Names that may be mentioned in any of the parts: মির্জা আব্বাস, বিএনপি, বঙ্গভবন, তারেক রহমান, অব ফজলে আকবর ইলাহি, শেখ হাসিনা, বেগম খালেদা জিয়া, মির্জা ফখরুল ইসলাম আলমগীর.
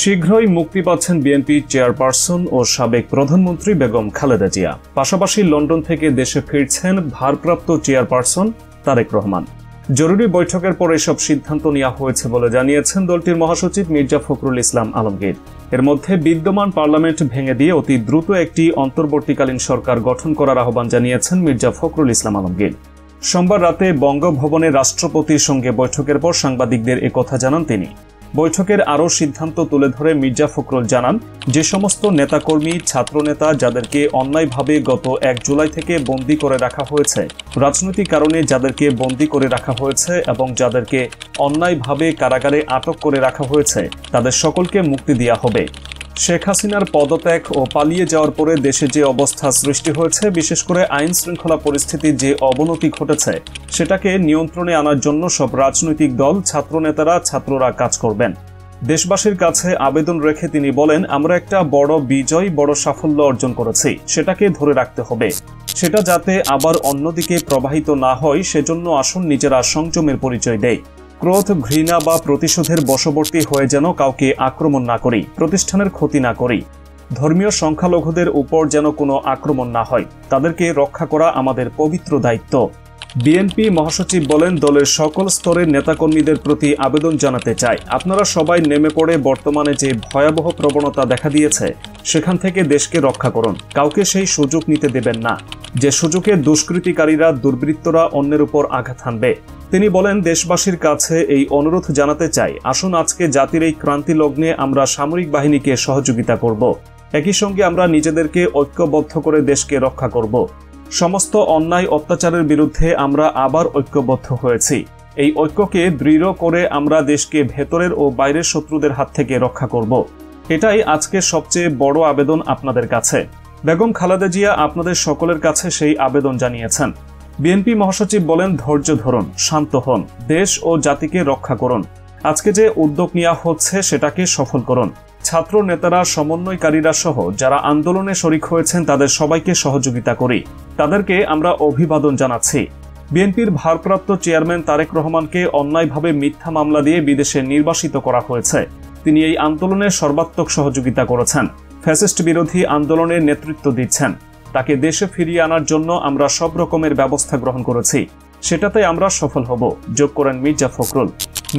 শীঘ্রই মুক্তি পাচ্ছেন বিএনপি চেয়ারপারসন ও সাবেক প্রধানমন্ত্রী বেগম খালেদা জিয়া। পাশাপাশি লন্ডন থেকে দেশে ফিরছেন ভারপ্রাপ্ত চেয়ারপারসন তারেক রহমান। জরুরি বৈঠকের পর এসব সিদ্ধান্ত নেওয়া হয়েছে বলে জানিয়েছেন দলটির মহাসচিব মির্জা ফখরুল ইসলাম আলমগীর। এর মধ্যে বিদ্যমান পার্লামেন্ট ভেঙে দিয়ে অতি দ্রুত একটি অন্তর্বর্তীকালীন সরকার গঠন করার আহ্বান জানিয়েছেন মির্জা ফখরুল ইসলাম আলমগীর। সোমবার রাতে বঙ্গভবনে রাষ্ট্রপতির সঙ্গে বৈঠকের পর সাংবাদিকদের একথা জানান তিনি। বৈঠকের আরও সিদ্ধান্ত তুলে ধরে মির্জা ফখরুল জানান, যে সমস্ত নেতাকর্মী, ছাত্রনেতা যাদেরকে অন্যায়ভাবে গত 1 জুলাই থেকে বন্দী করে রাখা হয়েছে, রাজনৈতিক কারণে যাদেরকে বন্দী করে রাখা হয়েছে এবং যাদেরকে অন্যায়ভাবে কারাগারে আটক করে রাখা হয়েছে, তাদের সকলকে মুক্তি দেওয়া হবে। শেখ হাসিনার পদত্যাগ ও পালিয়ে যাওয়ার পরে দেশে যে অবস্থা সৃষ্টি হয়েছে, বিশেষ করে আইন শৃঙ্খলা পরিস্থিতির যে অবনতি ঘটেছে, সেটাকে নিয়ন্ত্রণে আনার জন্য সব রাজনৈতিক দল, ছাত্রনেতারা, ছাত্ররা কাজ করবেন। দেশবাসীর কাছে আবেদন রেখে তিনি বলেন, আমরা একটা বড় বিজয়, বড় সাফল্য অর্জন করেছি, সেটাকে ধরে রাখতে হবে। সেটা যাতে আবার অন্যদিকে প্রবাহিত না হয়, সেজন্য আসুন নিজেরা সংযমের পরিচয় দেয়। ক্রোধ, ঘৃণা বা প্রতিশোধের বশবর্তী হয়ে যেন কাউকে আক্রমণ না করি, প্রতিষ্ঠানের ক্ষতি না করি, ধর্মীয় সংখ্যালঘুদের উপর যেন কোনো আক্রমণ না হয়, তাদেরকে রক্ষা করা আমাদের পবিত্র দায়িত্ব। বিএনপি মহাসচিব বলেন, দলের সকল স্তরের নেতাকর্মীদের প্রতি আবেদন জানাতে চাই, আপনারা সবাই নেমে পড়ে বর্তমানে যে ভয়াবহ প্রবণতা দেখা দিয়েছে, সেখান থেকে দেশকে রক্ষা করুন। কাউকে সেই সুযোগ নিতে দেবেন না, যে সুযোগে দুষ্কৃতিকারীরা, দুর্বৃত্তরা অন্যের উপর আঘাত হানবে। তিনি বলেন, দেশবাসীর কাছে এই অনুরোধ জানাতে চাই, আসুন আজকে জাতির এই ক্রান্তি লগ্নে আমরা সামরিক বাহিনীকে সহযোগিতা করব। একই সঙ্গে আমরা নিজেদেরকে ঐক্যবদ্ধ করে দেশকে রক্ষা করব। সমস্ত অন্যায়, অত্যাচারের বিরুদ্ধে আমরা আবার ঐক্যবদ্ধ হয়েছি। এই ঐক্যকে দৃঢ় করে আমরা দেশকে ভেতরের ও বাইরের শত্রুদের হাত থেকে রক্ষা করব। এটাই আজকে সবচেয়ে বড় আবেদন আপনাদের কাছে। বেগম খালেদা জিয়া আপনাদের সকলের কাছে সেই আবেদন জানিয়েছেন। বিএনপি মহাসচিব বলেন, ধৈর্য ধরুন, শান্ত হন, দেশ ও জাতিকে রক্ষা করুন। আজকে যে উদ্যোগ নেওয়া হচ্ছে, সেটাকে সফল করুন। ছাত্র নেতারা, সমন্বয়কারীরা সহ যারা আন্দোলনে শরিক হয়েছেন, তাদের সবাইকে সহযোগিতা করি, তাদেরকে আমরা অভিবাদন জানাচ্ছি। বিএনপির ভারপ্রাপ্ত চেয়ারম্যান তারেক রহমানকে অন্যায়ভাবে মিথ্যা মামলা দিয়ে বিদেশে নির্বাসিত করা হয়েছে। তিনি এই আন্দোলনে সর্বাত্মক সহযোগিতা করেছেন, ফ্যাসিস্ট বিরোধী আন্দোলনের নেতৃত্ব দিচ্ছেন। তাকে দেশে ফিরিয়ে আনার জন্য আমরা সব রকমের ব্যবস্থা গ্রহণ করেছি, সেটাতে আমরা সফল হব, যোগ করেন মির্জা ফখরুল।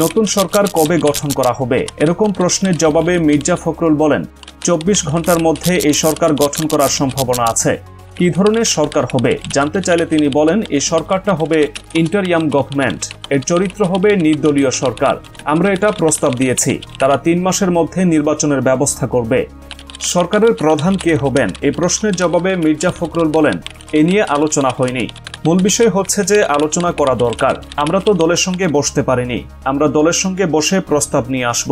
নতুন সরকার কবে গঠন করা হবে এরকম প্রশ্নের জবাবে মির্জা ফখরুল বলেন, 24 ঘন্টার মধ্যে এই সরকার গঠন করার সম্ভাবনা আছে। কী ধরনের সরকার হবে জানতে চাইলে তিনি বলেন, এই সরকারটা হবে ইন্টারিয়াম গভর্নমেন্ট, এর চরিত্র হবে নির্দলীয় সরকার। আমরা এটা প্রস্তাব দিয়েছি, তারা 3 মাসের মধ্যে নির্বাচনের ব্যবস্থা করবে। সরকারের প্রধান কে হবেন এই প্রশ্নের জবাবে মির্জা ফখরুল বলেন, এ নিয়ে আলোচনা হয়নি। মূল বিষয় হচ্ছে যে আলোচনা করা দরকার। আমরা তো দলের সঙ্গে বসতে পারিনি, আমরা দলের সঙ্গে বসে প্রস্তাব নিয়ে আসব,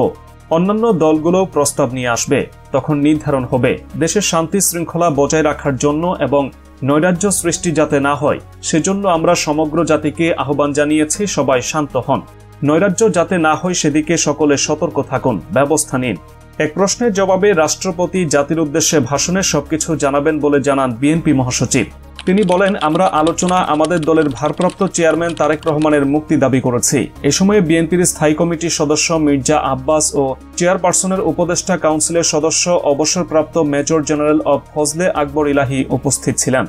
অন্যান্য দলগুলোও প্রস্তাব নিয়ে আসবে। তখন নির্ধারণ হবে দেশের শান্তি শৃঙ্খলা বজায় রাখার জন্য এবং নৈরাজ্য সৃষ্টি যাতে না হয়, সেজন্য আমরা সমগ্র জাতিকে আহ্বান জানিয়েছি, সবাই শান্ত হন, নৈরাজ্য যাতে না হয় সেদিকে সকলে সতর্ক থাকুন, ব্যবস্থা নিন। এক প্রশ্নের জবাবে রাষ্ট্রপতি জাতির উদ্দেশ্যে ভাষণে সবকিছু জানাবেন বলে জানান বিএনপি মহাসচিব। তিনি বলেন, আমরা আলোচনা আমাদের দলের ভারপ্রাপ্ত চেয়ারম্যান তারেক রহমানের মুক্তি দাবি করেছি। এ সময়ে বিএনপির স্থায়ী কমিটির সদস্য মির্জা আব্বাস ও চেয়ারপারসনের উপদেষ্টা কাউন্সিলের সদস্য অবসরপ্রাপ্ত মেজর জেনারেল অব ফজলে আকবর ইলাহি উপস্থিত ছিলেন।